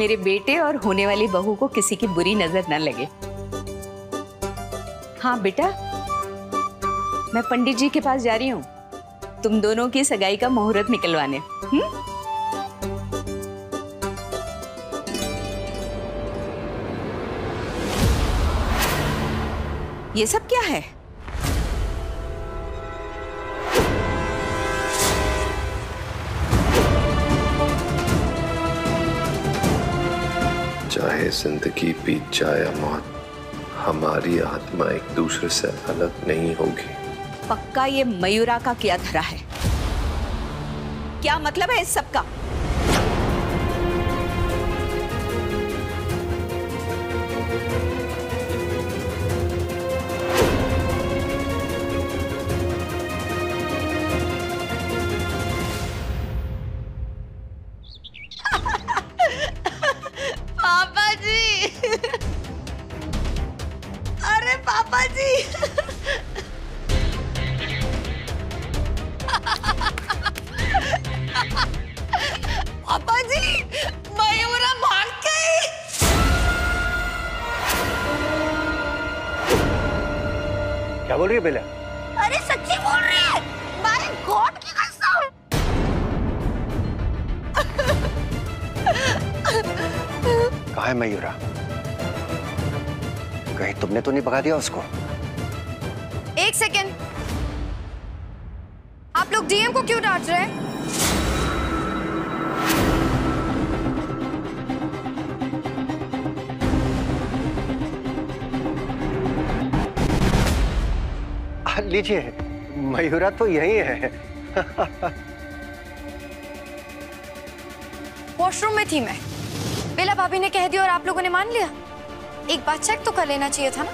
मेरे बेटे और होने वाली बहू को किसी की बुरी नजर न लगे। हाँ बेटा, मैं पंडित जी के पास जा रही हूँ तुम दोनों की सगाई का मुहूर्त निकलवाने। ये सब क्या है? चाहे जिंदगी बीत जाए या मौत, हमारी आत्मा एक दूसरे से अलग नहीं होगी। पक्का ये मयूरा का किया धरा है। क्या मतलब है इस सब का? दिया उसको। एक सेकेंड, आप लोग डीएम को क्यों डांट रहे हैं? लीजिए, मयूरा तो यही है। वॉशरूम में थी मैं, बेला भाभी ने कह दिया और आप लोगों ने मान लिया। एक बार चेक तो कर लेना चाहिए था ना।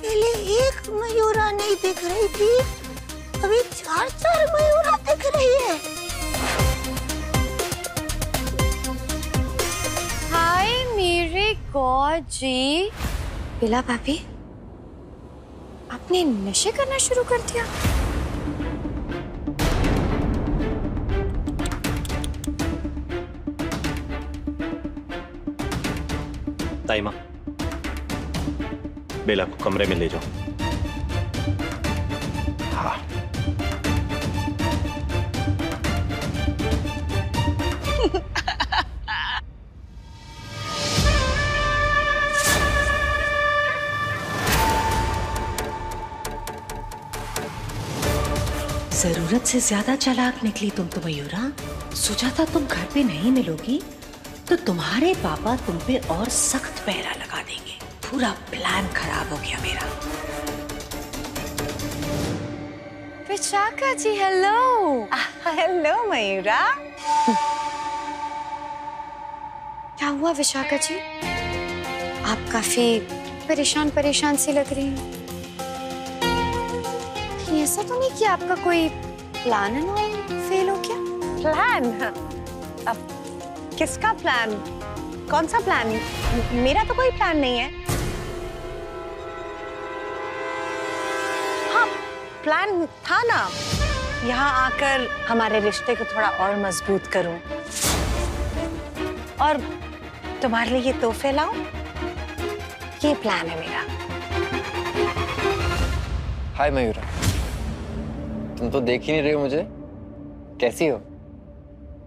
पहले एक मयूरा नहीं दिख रही थी, अभी चार चार मयूरा दिख रही है। हाय मेरे गॉड जी, बिला भाभी आपने नशे करना शुरू कर दिया। ताई माँ, बेला को कमरे में ले जाओ। हाँ। जरूरत से ज्यादा चालाक निकली तुम तो मयूरा। सोचा था तुम घर पे नहीं मिलोगी तो तुम्हारे पापा तुम पे और सख्त पहरा लगा देंगे। पूरा प्लान खराब हो गया मेरा। विशाखा जी हेलो। हेलो मयूरा। क्या हुआ विशाखा जी, आप काफी परेशान परेशान सी लग रही हैं। ऐसा तो नहीं कि आपका कोई प्लान फेल हो गया? प्लान? अब किसका प्लान? कौन सा प्लान? मेरा तो कोई प्लान नहीं है। प्लान था ना यहाँ आकर हमारे रिश्ते को थोड़ा और मजबूत करूं और तुम्हारे लिए ये तोहफे लाऊं, ये प्लान है मेरा। हाय मयूरा, तुम तो देख ही नहीं रहे हो मुझे, कैसी हो?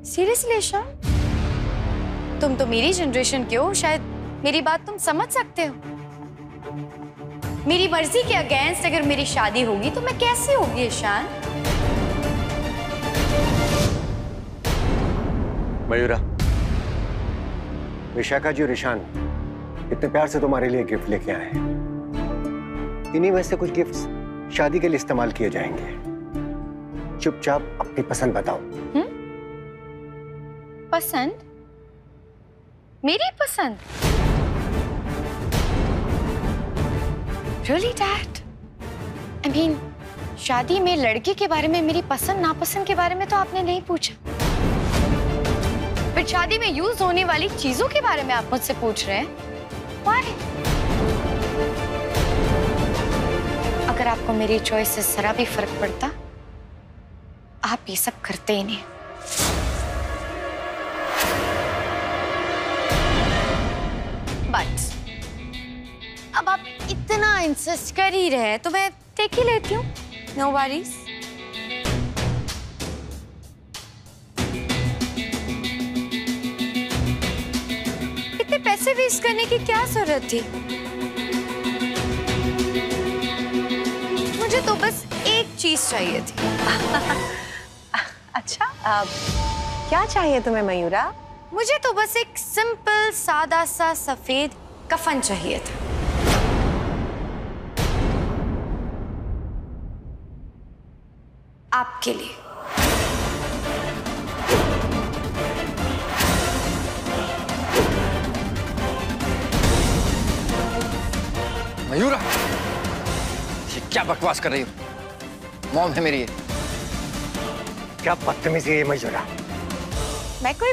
सीरियसली ईशान, तुम तो मेरी जनरेशन के हो, शायद मेरी बात तुम समझ सकते हो। मेरी मर्जी के अगेंस्ट अगर मेरी शादी होगी तो मैं कैसे होगी ईशान? मयूरा, विशाखा जी और ईशान इतने प्यार से तुम्हारे लिए गिफ्ट लेके आए हैं। इन्हीं में से कुछ गिफ्ट्स शादी के लिए इस्तेमाल किए जाएंगे। चुपचाप अपनी पसंद बताओ। पसंद? मेरी पसंद? Really, Dad? I mean, शादी में लड़के के बारे में, मेरी पसंद नापसंद के बारे में तो आपने नहीं पूछा, पर शादी में यूज होने वाली चीजों के बारे में आप मुझसे पूछ रहे हैं। Why? अगर आपको मेरी चॉइस से जरा भी फर्क पड़ता, आप ये सब करते ही नहीं। बट अब आप इतना इंसिस्ट कर ही रहे तो मैं टेक ही लेती हूँ। No worries. इतने पैसे वेस्ट करने की क्या जरूरत थी? मुझे तो बस एक चीज चाहिए थी। अच्छा, क्या चाहिए तुम्हें मयूरा? मुझे तो बस एक सिंपल सादा सा सफेद कफन चाहिए था। आपके लिए। मयूरा क्या बकवास कर रही हो? मॉम है मेरी ये। क्या बदतमीजी है मयूरा। मैं कोई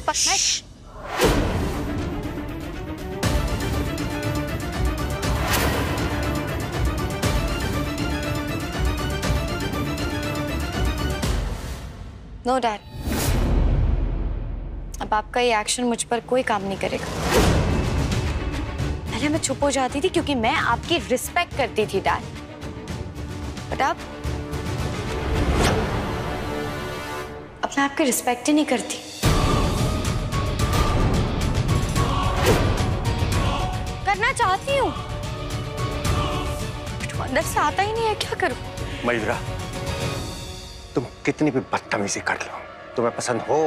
नो डैड, अब आपका ये एक्शन मुझ पर कोई काम नहीं करेगा। पहले मैं चुप हो जाती थी क्योंकि मैं आपकी रिस्पेक्ट करती थी डैड। अब मैं आपकी रिस्पेक्ट ही नहीं करती। करना चाहती हूँ, अंदर से आता ही नहीं है, क्या करूँ? मयूरा, तुम कितनी भी बदतमीजी कर लो, तुम्हें पसंद हो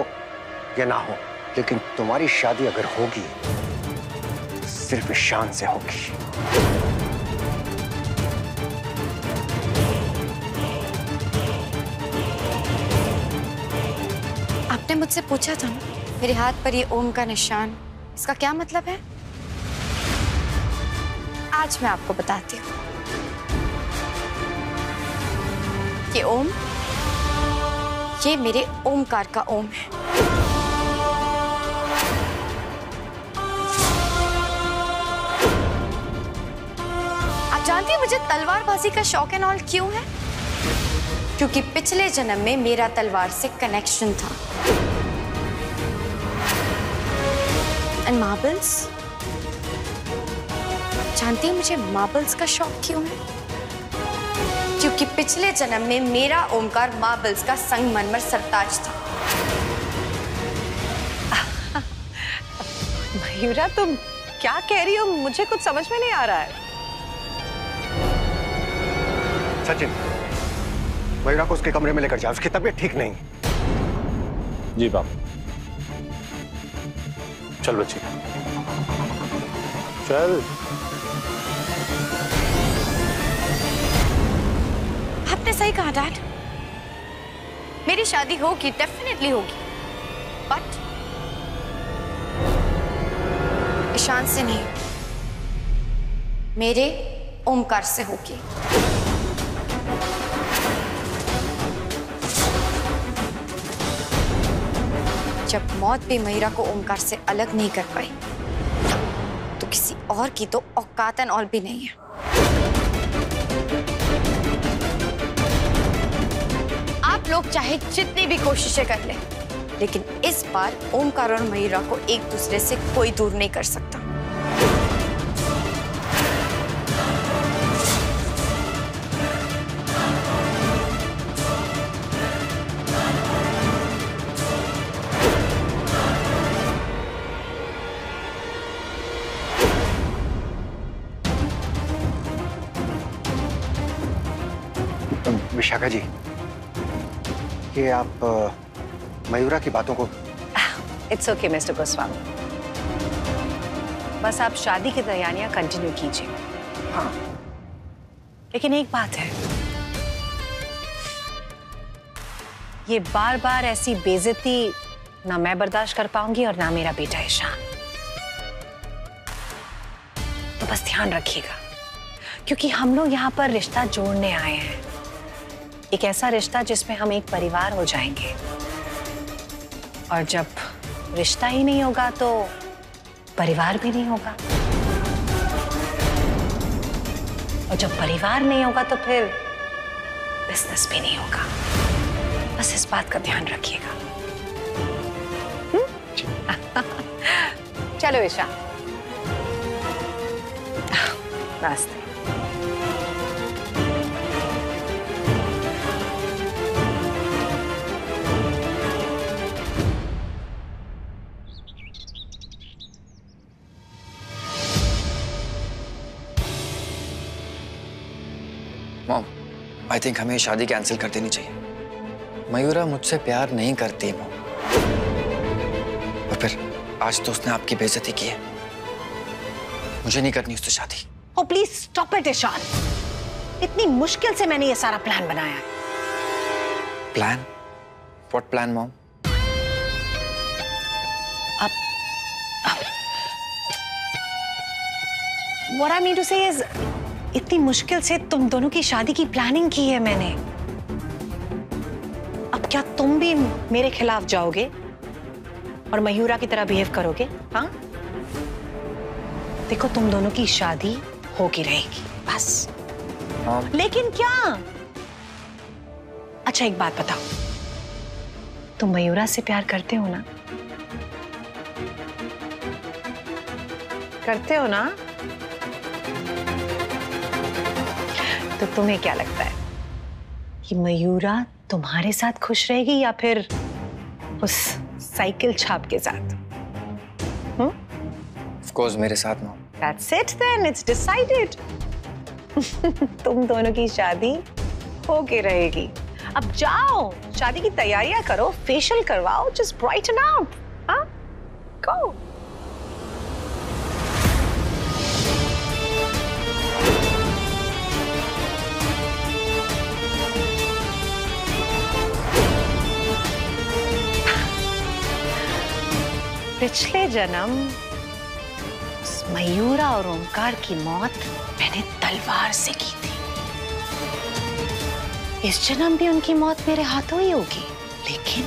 या ना हो, लेकिन तुम्हारी शादी अगर होगी तो सिर्फ ईशान से होगी। आपने मुझसे पूछा था ना, मेरे हाथ पर ये ओम का निशान, इसका क्या मतलब है? आज मैं आपको बताती हूँ। ये ओम, ये मेरे ओमकार का ओम है। आप जानती हैं मुझे तलवारबाजी का शौक एंड ऑल क्यों है? क्योंकि पिछले जन्म में मेरा तलवार से कनेक्शन था। एंड मार्बल्स, जानती है मुझे मार्बल्स का शौक क्यों है? क्योंकि पिछले जन्म में मेरा ओमकार मार्बल्स का संगमरमर सरताज था। मयूरा, तुम क्या कह रही हो? मुझे कुछ समझ में नहीं आ रहा है। सचिन, मयूरा को उसके कमरे में लेकर जाओ, उसकी तबीयत ठीक नहीं। जी बाप। चल बच्ची, चल। आपने सही कहा डैड, मेरी शादी होगी, डेफिनेटली होगी, बट ईशान से नहीं, मेरे ओमकार से होगी। जब मौत भी मयूरा को ओमकार से अलग नहीं कर पाई तो किसी और की तो औकातन और भी नहीं है। आप लोग चाहे जितनी भी कोशिशें कर लें, लेकिन इस बार ओमकार और मयूरा को एक दूसरे से कोई दूर नहीं कर सकता। विशाखा जी, ये आप मयूरा की बातों को। इट्स ओके मिस्टर गोस्वामी, बस आप शादी की तैयारियां कंटिन्यू कीजिए। हाँ, लेकिन एक बात है, ये बार बार ऐसी बेइज्जती ना मैं बर्दाश्त कर पाऊंगी और ना मेरा बेटा ईशान। तो बस ध्यान रखिएगा, क्योंकि हम लोग यहाँ पर रिश्ता जोड़ने आए हैं, एक ऐसा रिश्ता जिसमें हम एक परिवार हो जाएंगे। और जब रिश्ता ही नहीं होगा तो परिवार भी नहीं होगा, और जब परिवार नहीं होगा तो फिर बिजनेस भी नहीं होगा। बस इस बात का ध्यान रखिएगा। चलो ईशा, नमस्ते। मॉम, आई थिंक हमें शादी कैंसिल कर देनी चाहिए। मयूरा मुझसे प्यार नहीं करती मॉम। और फिर आज तो उसने आपकी बेइज्जती की है। मुझे नहीं करनी उससे शादी। Oh please stop it Ishan. इतनी मुश्किल से मैंने ये सारा प्लान बनाया है। Plan? What plan mom? What I mean to say is इतनी मुश्किल से तुम दोनों की शादी की प्लानिंग की है मैंने। अब क्या तुम भी मेरे खिलाफ जाओगे और मयूरा की तरह बिहेव करोगे? हाँ? देखो तुम दोनों की शादी होगी रहेगी बस। लेकिन क्या? अच्छा एक बात बताओ, तुम मयूरा से प्यार करते हो ना? करते हो ना? तो तुम्हें क्या लगता है कि मयूरा तुम्हारे साथ खुश रहेगी या फिर उस साइकिल छाप के साथ? Of course मेरे साथ ना। That's it then, it's decided. तुम दोनों की शादी होके रहेगी। अब जाओ शादी की तैयारियां करो, फेशियल करवाओ, just brighten up, हाँ? Go. पिछले जन्म मयूरा और ओमकार की मौत मैंने तलवार से की थी। इस जन्म भी उनकी मौत मेरे हाथों ही होगी, लेकिन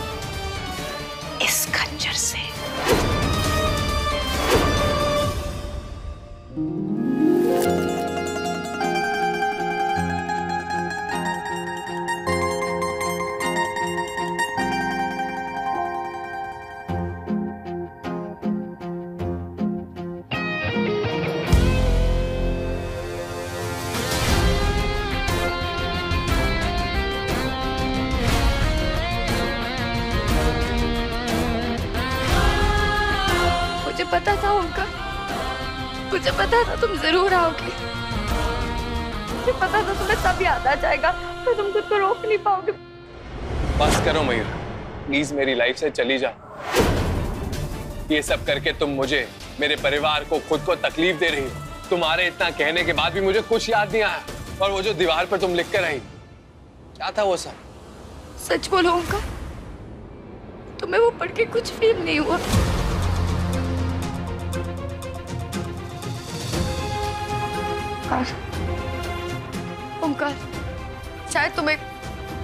इस खंजर से। पता था उनका, मुझे पता था तुम जरूर आओगे। मुझे पता था तुम्हें सब याद आ जाएगा, पर तुम खुद को रोक नहीं पाओगे। बस करो मयूरा, प्लीज मेरी लाइफ से चली जाओ। ये सब करके तुम मुझे, मेरे परिवार को, खुद को तकलीफ दे रही हो। तुम्हारे इतना कहने के बाद भी मुझे कुछ याद नहीं आया। और वो जो दीवार पर तुम लिख कर आई, क्या था वो सब? सच बोलो उनका, तुम्हें वो पढ़ के कुछ फील नहीं हुआ? ओमकार, शायद तुम्हें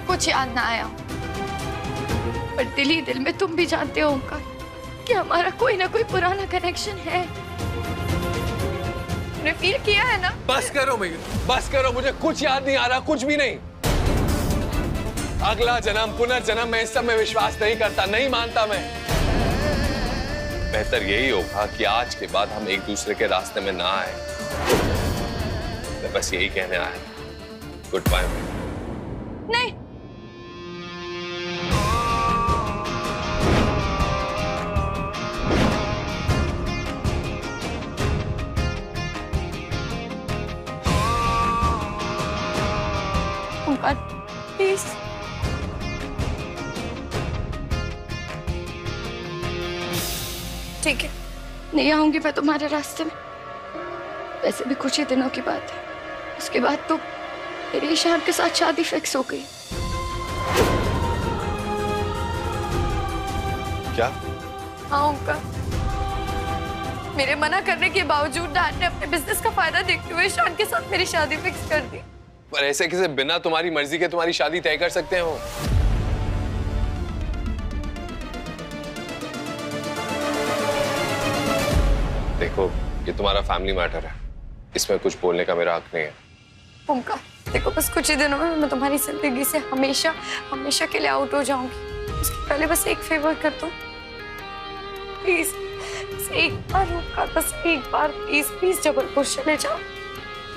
कुछ याद ना आया, पर दिल ही दिल में तुम भी जानते हो ओमकार कि हमारा कोई ना कोई पुराना कनेक्शन है। तुमने फील किया है ना? बस करो मयूर, बस करो, मुझे कुछ याद नहीं आ रहा, कुछ भी नहीं। अगला जन्म, पुनर्जन्म, मैं इस सब में विश्वास नहीं करता, नहीं मानता मैं। बेहतर यही होगा कि आज के बाद हम एक दूसरे के रास्ते में ना आए। बस यही कहने आया। Good bye. नहीं, ओमकार प्लीज। ठीक है, नहीं आऊंगी मैं तुम्हारे रास्ते में। वैसे भी कुछ ही दिनों की बात है, उसके बाद तो मेरी ईशान के साथ शादी फिक्स हो गई। क्या? हाँ उनका, मेरे मना करने के बावजूद डैड ने अपने बिजनेस का फायदा देखते हुए ईशान के साथ मेरी शादी फिक्स कर दी। पर ऐसे किसे बिना तुम्हारी मर्जी के तुम्हारी शादी तय कर सकते हो? देखो, ये तुम्हारा फैमिली मैटर है, इसमें कुछ बोलने का मेरा हक नहीं है। ओमकार देखो बस कुछ ही दिनों में मैं तुम्हारी जिंदगी से हमेशा हमेशा के लिए आउट हो जाऊंगी। उसके पहले बस एक फेवर कर दो प्लीज, बस एक बार रुका, बस एक बार प्लीज प्लीज जबलपुर चले जाओ,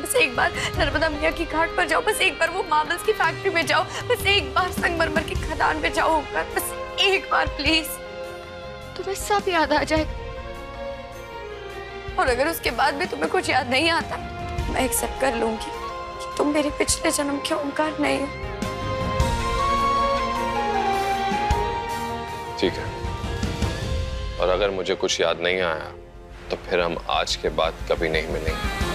बस एक बार नर्मदा मियाँ की घाट पर जाओ, बस एक बार वो मार्बल्स की फैक्ट्री में जाओ, बस एक बार संगमरमर की खदान में जाओ, बस एक बार प्लीज, तुम्हें सब याद आ जाएगा। और अगर उसके बाद भी तुम्हें कुछ याद नहीं आता, मैं एक्सेप्ट कर लूंगी कि तुम मेरे पिछले जन्म के ओंकार नहीं हो। ठीक है, और अगर मुझे कुछ याद नहीं आया तो फिर हम आज के बाद कभी नहीं मिलेंगे।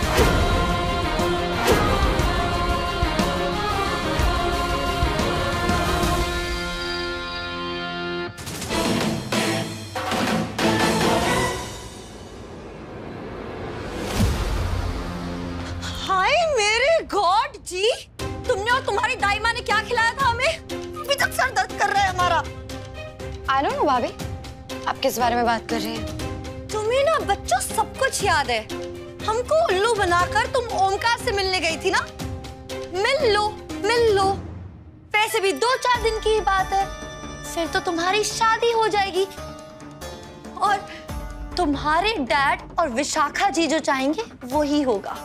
हाय मेरे गॉड जी, तुमने और तुम्हारी दाई माँ ने क्या खिलाया था हमें? अभी तक सर दर्द कर रहा है हमारा। आई डोंट नो भाभी, आप किस बारे में बात कर रही हैं? तुम्हें ना बच्चों सब कुछ याद है। हमको उल्लू बनाकर तुम ओमकार से मिलने गई थी ना? मिल लो। वैसे भी 2-4 दिन की ही बात है, फिर तो तुम्हारी शादी हो जाएगी। और तुम्हारे डैड और विशाखा जी जो चाहेंगे वो ही होगा।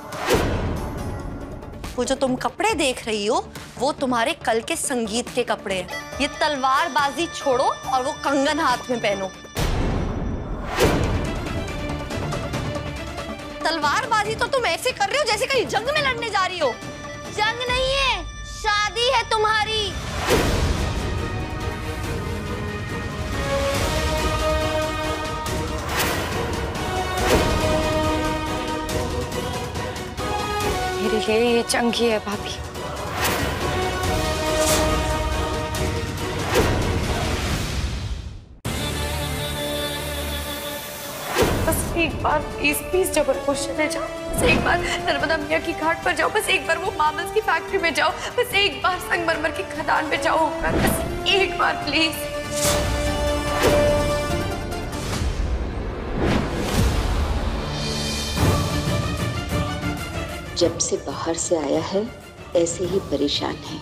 वो जो तुम कपड़े देख रही हो वो तुम्हारे कल के संगीत के कपड़े हैं। ये तलवारबाजी छोड़ो और वो कंगन हाथ में पहनो। तलवारबाजी तो तुम ऐसे कर रहे हो जैसे कहीं जंग में लड़ने जा रही हो। जंग नहीं है, शादी है तुम्हारी। मेरे लिए ये जंग ही है भाभी। एक बार प्लीज प्लीज जबलपुर चले जाओ, बस एक बार नर्मदा मियाँ की घाट पर जाओ, बस एक बार वो मार्बल्स की फैक्ट्री में जाओ, बस एक बार संगमरमर की खदान में जाओ, बस एक बार प्लीज। जब से बाहर से आया है ऐसे ही परेशान है।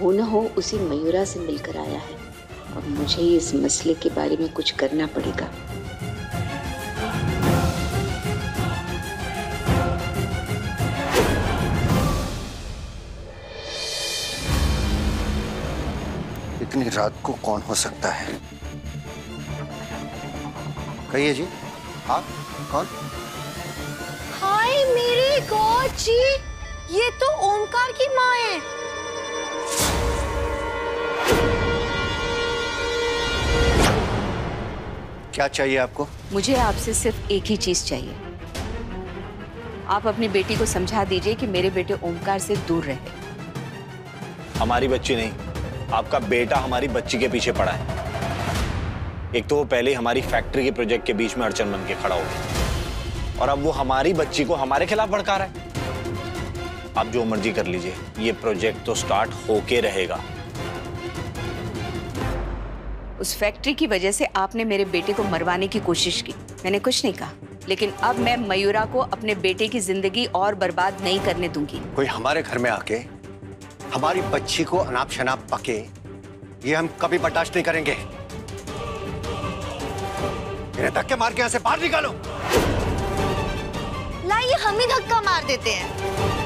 हो ना हो उसी मयूरा से मिलकर आया है। अब मुझे ही इस मसले के बारे में कुछ करना पड़ेगा। इतनी रात को कौन हो सकता है? कहिए जी, आप कौन? हाय मेरे गॉड जी, ये तो ओमकार की माँ है। क्या चाहिए आपको? मुझे आपसे सिर्फ एक ही चीज चाहिए, आप अपनी बेटी को समझा दीजिए कि मेरे बेटे ओमकार से दूर रहे। हमारी बच्ची नहीं, आपका बेटा हमारी बच्ची के पीछे पड़ा है। एक तो वो पहले हमारी फैक्ट्री के प्रोजेक्ट के बीच में अड़चन बन के खड़ा हो गया, और अब वो हमारी बच्ची को हमारे खिलाफ भड़का रहा है। आप जो मर्जी कर लीजिए, ये प्रोजेक्ट तो स्टार्ट होके रहेगा। उस फैक्ट्री की वजह से आपने मेरे बेटे को मरवाने की कोशिश की, मैंने कुछ नहीं कहा, लेकिन अब मैं मयूरा को अपने बेटे की जिंदगी और बर्बाद नहीं करने दूंगी। कोई हमारे घर में आके हमारी बच्ची को अनाप शनाप पके, ये हम कभी बर्दाश्त नहीं करेंगे। इन्हें धक्के मार के यहाँ से बाहर निकालो। लाइए हम ही धक्का मार देते हैं।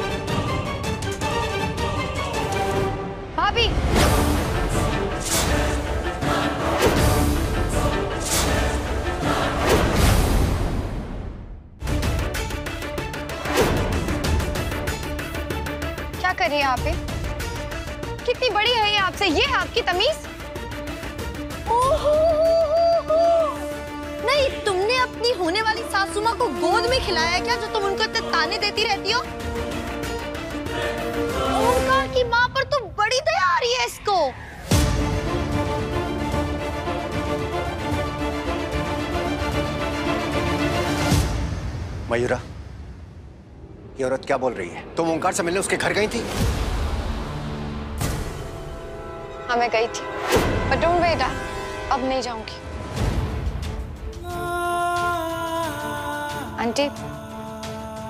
भाभी क्या करिए आप? कितनी बड़ी है ये आपसे, ये है आपकी तमीज? नहीं, तुमने अपनी होने वाली सासू माँ को गोद में खिलाया क्या जो तुम उनको इतने ताने देती रहती हो? ओमकार की माँ पर तो बड़ी दया आ रही है इसको। मयूरा, ये औरत क्या बोल रही है? तुम ओमकार से मिलने उसके घर गई थी? हाँ, मैं गई थी, बट डोंट वेट, अब नहीं जाऊंगी। आंटी,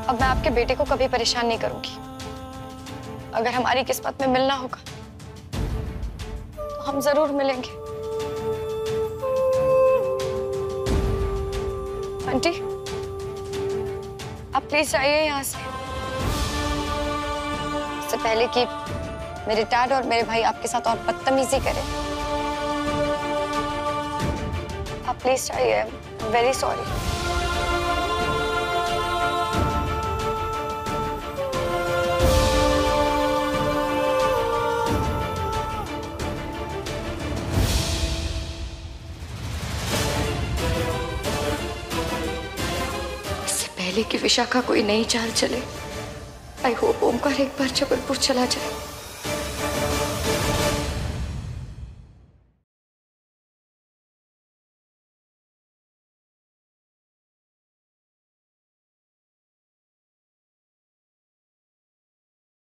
अब मैं आपके बेटे को कभी परेशान नहीं करूंगी। अगर हमारी किस्मत में मिलना होगा तो हम जरूर मिलेंगे। आंटी आप प्लीज जाइए यहाँ से, इससे पहले कि मेरे डैड और मेरे भाई आपके साथ और बदतमीजी करें। आप प्लीज जाइए, आई एम वेरी सॉरी। कि विशाखा कोई नई चाल चले, आई होप ओमकार एक बार जबलपुर चला जाए।